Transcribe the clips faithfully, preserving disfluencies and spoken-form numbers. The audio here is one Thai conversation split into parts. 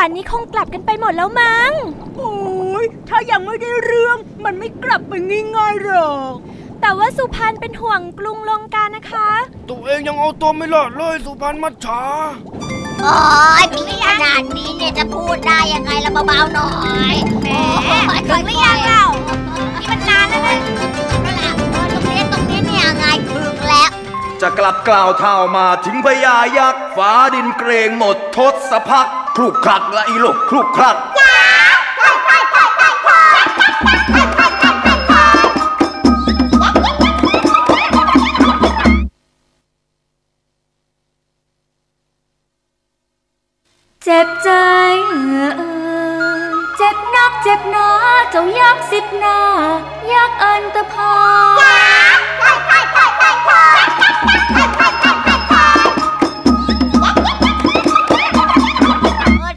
ป่านนี้คงกลับกันไปหมดแล้วมั้งโอ้ยถ้ายังไม่ได้เรื่องมันไม่กลับไปง่ายๆหรอกแต่ว่าสุพรรณเป็นห่วงกรุงลงกานะคะตัวเองยังเอาตัวไม่รอดเลยสุพรรณมัจฉาอ๋อนี่ขนาดนี้เนี่ยจะพูดได้ยังไงละเบาๆหน่อยแหมถึงไม่ยังเล่านี่มันนานแล้วนะตรงนี้ตรงนี้เนี่ยไงถึงแล้วจะกลับกล่าวเท่ามาถึงพญายักษ์ฟ้าดินเกรงหมดทศพักคลุกคลักละอีลุกคลุกคลักเจ็บใจเจ็บนักเจ็บหนาเจ้ายักษ์สิบหน้ายักษ์อันตพาล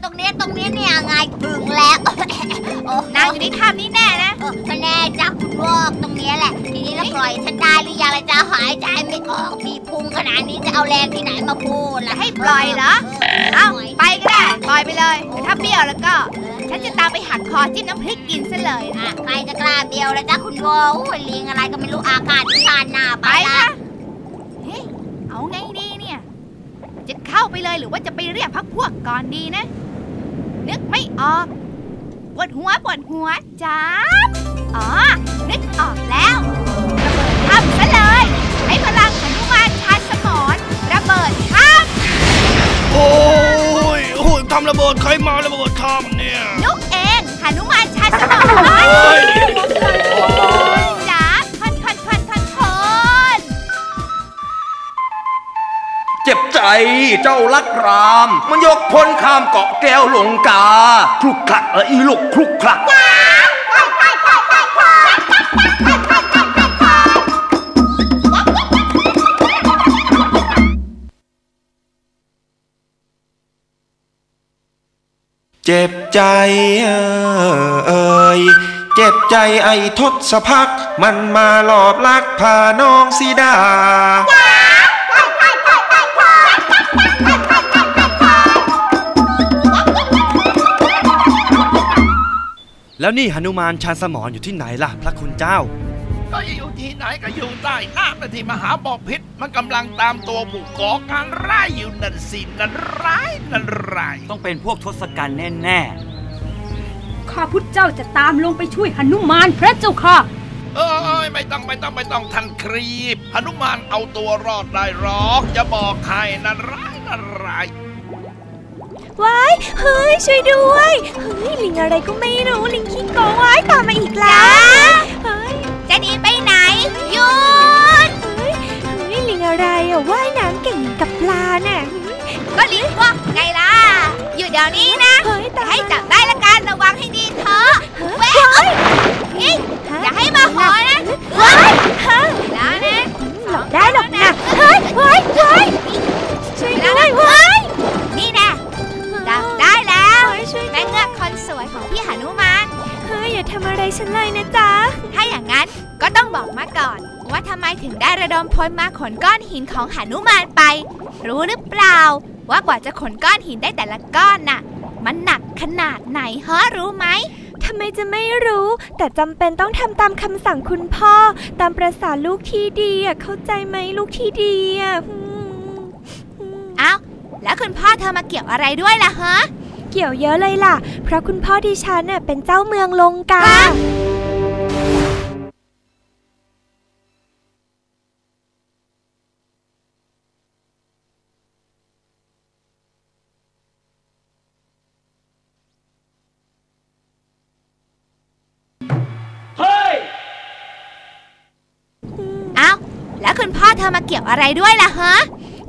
ตรงนี้ตรงนี้เนี่ยไงถึงแล้วนางอยู่ที่ถ้ำนี้แน่นะก็แน่จ้ะพวกตรงนี้แหละทีนี้เราปล่อยฉันได้หรือยังล่ะจ๊ะหายใจไม่ออกมีพุงขนาดนี้จะเอาแรงที่ไหนมาพูดล่ะให้ปล่อยเหรอเอาไปก็ได้ปล่อยไปเลยถ้าเบี้ยวแล้วก็ฉันจะตามไปหักคอจิ้มน้ำพริกกินซะเลยอ่ะใครจะกล้าเบี้ยวล่ะจ๊ะคุณโว้ยลิงอะไรก็ไม่รู้อากาศที่ชาญนาไปค่ะเอาไงดีเนี่ยจะเข้าไปเลยหรือว่าจะไปเรียกพักพวกก่อนดีนะนึกไม่ออกปวดหัวปวดหัวจ้าอ๋อนึกออกแล้วระเบิดถ้ำซะเลยให้พลังหนุมานชาญสมรระเบิดถ้ำโอ้ยโอ้ยทำระเบิดใครมาระเบิดถ้ำเนี่ยนุกเองหนุมานชาญสมรเจ็บใจเจ้าลักรามมันยกพลข้ามเกาะแก้วลงกาคลุกคลักเอออีลุกคลุกคลักเจ็บใจเอ่ยเจ็บใจไอ้ทศพักมันมาหลอบลักพาน้องสีดาแล้วนี่หนุมานชาญสมรอยู่ที่ไหนล่ะพระคุณเจ้าก็อยู่ที่ไหนก็อยู่ใต้น้ำในที่มหาบ่อพิษมันกำลังตามตัวบุกก่อการร้ายอยู่นั่นสินั่นร้ายนั่นร้ายต้องเป็นพวกทศกัณฐ์แน่ๆข้าพุทธเจ้าจะตามลงไปช่วยหนุมานพระเจ้าค่ะเอ้ยไม่ต้องไม่ต้องไม่ต้องทันครีบหนุมานเอาตัวรอดได้หรอกจะบอกใครนั่นร้ายนั่นร้ายว้ายเฮ้ยช่วยด้วยเฮ้ยลิงอะไรก็ไม่รู้ลิงขี้โกงว้ายตามมาอีกแล้วเฮ้ยจะหนีไปไหนหยุดเฮ้ยเฮ้ยลิงอะไรอ่ะว่ายน้ำเก่งกับปลาน่ะก็ลิงพวกไงล่ะอยู่เดี๋ยวนี้นะให้จับได้ละกันระวังให้ดีเถอะเว้ยนี่อย่าให้มาหอนะเฮ้ยเฮ้ยแล้วนะหลบได้หลบนะเฮ้ยเฮ้ยเฮ้ยช่วยด้วยเฮ้ยนี่นะได้แล้วแม่เงือกคนสวยของพี่หนุมานเฮ้ยอย่าทำอะไรฉันเลยนะจ๊ะถ้าอย่างนั้นก็ต้องบอกมาก่อนว่าทำไมถึงได้ระดมพลมาขนก้อนหินของหนุมานไปรู้หรือเปล่าว่ากว่าจะขนก้อนหินได้แต่ละก้อนน่ะมันหนักขนาดไหนฮะรู้ไหมทำไมจะไม่รู้แต่จำเป็นต้องทำตามคำสั่งคุณพ่อตามประสาลูกที่ดีอ่ะเข้าใจไหมลูกที่ดีอ่ะอ้าวแล้วคุณพ่อเธอมาเกี่ยวอะไรด้วยล่ะฮะเกี่ยวเยอะเลยล่ะเพราะคุณพ่อดิฉันน่ะเป็นเจ้าเมืองลงกาเฮ้ยเอ้าแล้วคุณพ่อเธอมาเกี่ยวอะไรด้วยล่ะฮะ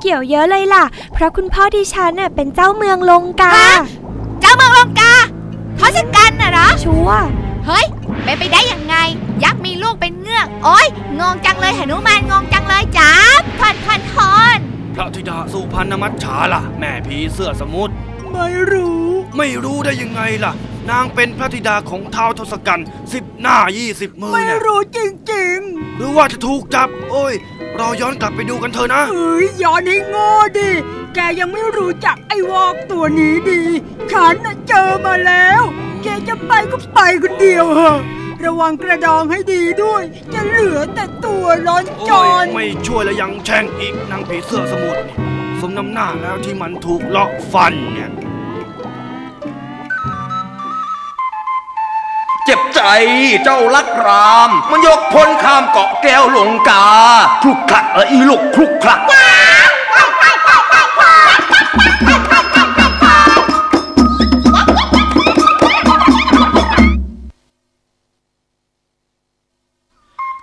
เกี่ยวเยอะเลยล่ะเพราะคุณพ่อดิฉันน่ะเป็นเจ้าเมืองลงกาเจ้าเมืองลงกาทศกัณฐ์น่ะเหรอชัวร์เฮ้ยเป็นไปได้ยังไงยักษ์มีลูกเป็นเงือกโอ๊ยงงจังเลยหนุมานงงจังเลยจ้าพันพันทอนพระธิดาสุพรรณมัจฉาล่ะแม่ผีเสื้อสมุทรไม่รู้ไม่รู้ได้ยังไงล่ะนางเป็นพระธิดาของท้าวทศกัณฐ์สิบหน้ายี่สิบมือไม่รู้จริงๆหรือว่าจะถูกจับโอ้ยเราย้อนกลับไปดูกันเถอะนะเอ้ยย้อนให้โง่ดิ แกยังไม่รู้จักไอ้วอกตัวนี้ดีฉันเจอมาแล้วแกจะไปก็ไปคนเดียวเหอะระวังกระดองให้ดีด้วยจะเหลือแต่ตัวร้อนจอนไม่ช่วยแล้วยังแช่งอีกนางผีเสื้อสมุทรสมน้ำหน้าแล้วที่มันถูกลอกฟันเนี่ยเจ็บใจเจ้าลักรามมันยกพลข้ามเกาะแก้วหลงกาคลุกคลักเอออีลูกคลุกคลัก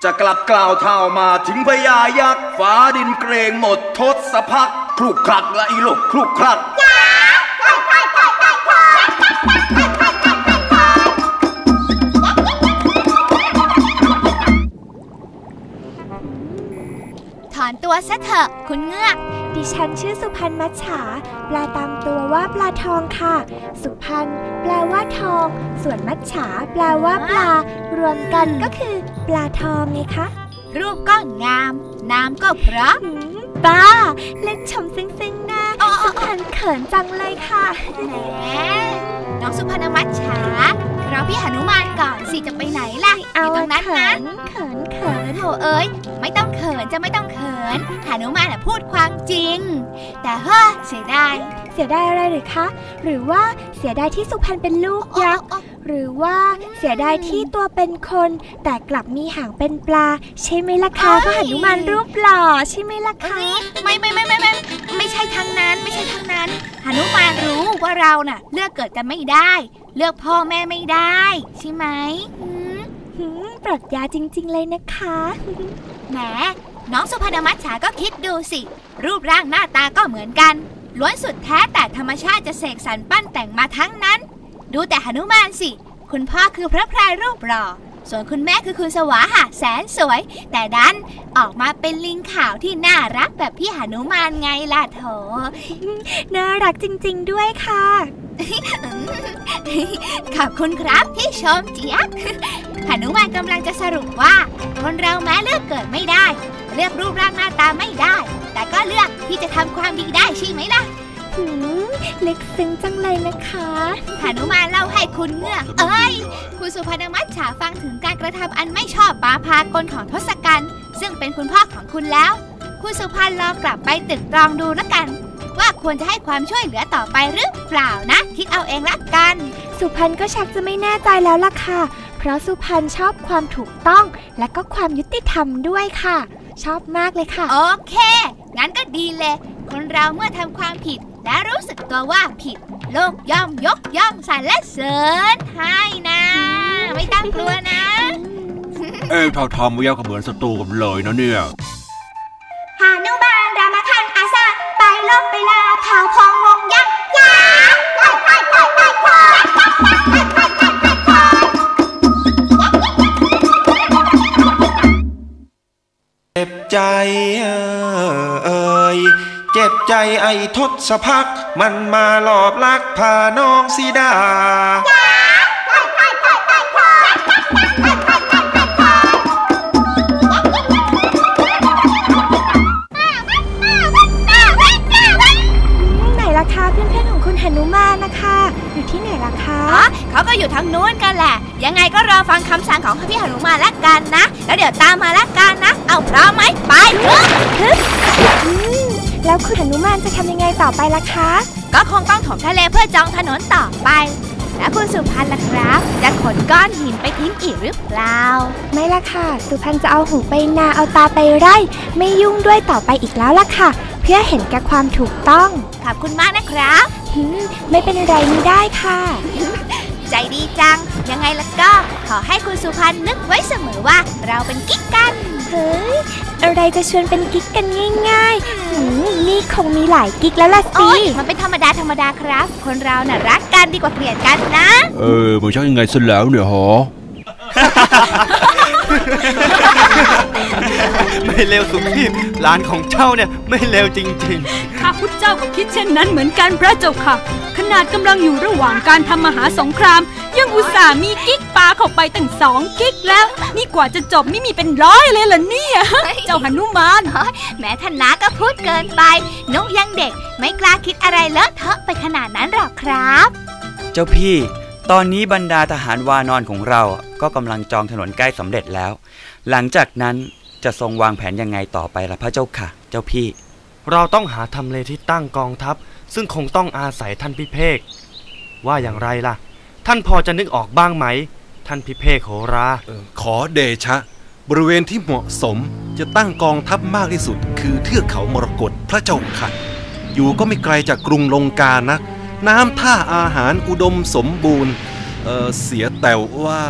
จะกลับกล่าวเท่ามาถึงพญายักษ์ฟ้าดินเกรงหมดทศพักคลุกคลักและอีลูกคลุกคลักถอนตัวซะเถอะคุณเงือกดิฉันชื่อสุพรรณมัจฉาปลาตามตัวว่าปลาทองค่ะสุพรรณแปลว่าทองส่วนมัจฉาแปลว่าปลารวมกันก็คือปลาทองไงคะรูปก็งามน้ำก็เพราะป้าเล่นชมซึ้งๆนะสุพรรณเขินจังเลยค่ะแหมน้องสุพรรณมัจฉาเราพี่หนุมานก่อนสิจะไปไหนล่ะอยู่ตรงนั้นนะเขินเขินโถเอ้ยไม่ต้องเขินจะไม่ต้องเขินหนุมานพูดความจริงแต่เฮ้อเสียดายเสียดายอะไรหรือคะหรือว่าเสียดายที่สุพรรณเป็นลูกยักษ์หรือว่าเสียดายที่ตัวเป็นคนแต่กลับมีหางเป็นปลาใช่ไหมล่ะคะพระหนุมานรูปหล่อใช่ไหมล่ะคะไม่ไม่ไม่ไม่ไม่ไม่ใช่ทางนั้นไม่ใช่ทางนั้นหนุมานรู้ว่าเราน่ะเลือกเกิดกันไม่ได้เลือกพ่อแม่ไม่ได้ใช่ไหมปรัชญาจริงๆเลยนะคะแหมน้องสุพรรณมัจฉาก็คิดดูสิรูปร่างหน้าตาก็เหมือนกันล้วนสุดแท้แต่ธรรมชาติจะเสกสรรปั้นแต่งมาทั้งนั้นดูแต่หนุมานสิคุณพ่อคือพระพรายรูปหล่อส่วนคุณแม่คือคุณสวาหะแสนสวยแต่ดันออกมาเป็นลิงขาวที่น่ารักแบบพี่หนุมานไงล่ะโถน่ารักจริงๆด้วยค่ะขอบคุณครับที่ชมเจี๊ยบหนุมานกำลังจะสรุปว่าคนเราแม้เลือกเกิดไม่ได้เลือกรูปร่างหน้าตาไม่ได้แต่ก็เลือกที่จะทำความดีได้ใช่ไหมล่ะเล็กซึ้งจังเลยนะคะหนุมานเล่าให้คุณเงือกเอ้ยคุณสุพรรณมัจฉาฟังถึงการกระทำอันไม่ชอบบาพากลของทศกัณฐ์ซึ่งเป็นคุณพ่อของคุณแล้วคุณสุพรรณลองกลับไปตรึกตรองดูละกันว่าควรจะให้ความช่วยเหลือต่อไปหรือเปล่านะคิดเอาเองละกันสุพรรณก็ชักจะไม่แน่ใจแล้วล่ะค่ะเพราะสุพรรณชอบความถูกต้องและก็ความยุติธรรมด้วยค่ะชอบมากเลยค่ะโอเคงั้นก็ดีเลยคนเราเมื่อทำความผิดและรู้สึกตัวว่าผิดโลกย่อมยกย่องสรรเสริญให้นะไม่ต้องกลัวนะเอ๊ะทอมวิวก็เหมือนศัตรูกันเลยนะเนี่ยหานุบาลรามาคันอาซาไปลบไปลาเผาพองงงยักษ์ยักษ์ไปไปไปไปไปเจ็บใจเอ่ยเจ็บใจไอ้ทศพักมันมาหลอบลักพาน้องสีดาไหนล่ะคะเพื่อนเพื่อนของคุณหนุมานนะคะอยู่ที่ไหนล่ะคะอ๋อเขาก็อยู่ทางนู้นกันแหละยังไงก็รอฟังคำสั่งของพี่หนุมานละกันนะแล้วเดี๋ยวตามมาละกันนะเอาพร้อมไหมไปแล้วคุณหนุมานจะทำยังไงต่อไปล่ะคะก็คงต้องถมทะเลเพื่อจองถนนต่อไปและคุณสุพรรณล่ะครับจะขนก้อนหินไปทิ้งอีกหรือเปล่าไม่ล่ะค่ะสุพรรณจะเอาหูไปนาเอาตาไปไร่ไม่ยุ่งด้วยต่อไปอีกแล้วล่ะค่ะเพื่อเห็นแก่ความถูกต้องขอบคุณมากนะครับไม่เป็นไรไม่ได้ค่ะใจดีจังยังไงล่ะก็ขอให้คุณสุพรรณนึกไว้เสมอว่าเราเป็นกิ๊กกันเฮ้ยอะไรจะชวนเป็นกิ๊กกันง่ายๆนี่คงมีหลายกิ๊กแล้วล่ะสิมันเป็นธรรมดาธรรมดาครับคนเราน่ะรักกันดีกว่าเกลียดกันนะเออมันช่างยังไงซะแล้วเนี่ยหรอแหม เลวสุครีพหลานของเจ้าเนี่ยไม่เลวจริงๆข้าพุทธเจ้าก็คิดเช่นนั้นเหมือนกันพระเจ้าค่ะขนาดกำลังอยู่ระหว่างการทำมหาสงครามยังอุตส่าห์มีกิ๊กปลาเข้าไปตั้งสองกิ๊กแล้วนี่กว่าจะจบไม่มีเป็นร้อยเลยล่ะเนี่ยเจ้าหนุมานแม้ท่านนาก็พูดเกินไปนกยังเด็กไม่กล้าคิดอะไรเลอะเทอะไปขนาดนั้นหรอกครับเจ้าพี่ตอนนี้บรรดาทหารวานอนของเราก็กำลังจองถนนใกล้สำเร็จแล้วหลังจากนั้นจะทรงวางแผนยังไงต่อไปล่ะพระเจ้าค่ะเจ้าพี่เราต้องหาทำเลที่ตั้งกองทัพซึ่งคงต้องอาศัยท่านพิเภกว่าอย่างไรล่ะท่านพอจะนึกออกบ้างไหมท่านพิเภกโหราขอเดชะบริเวณที่เหมาะสมจะตั้งกองทัพมากที่สุดคือเทือกเขามรกตพระเจ้าค่ะอยู่ก็ไม่ไกลจากกรุงลงกานักน้ำท่าอาหารอุดมสมบูรณ์เสียแต่ว่า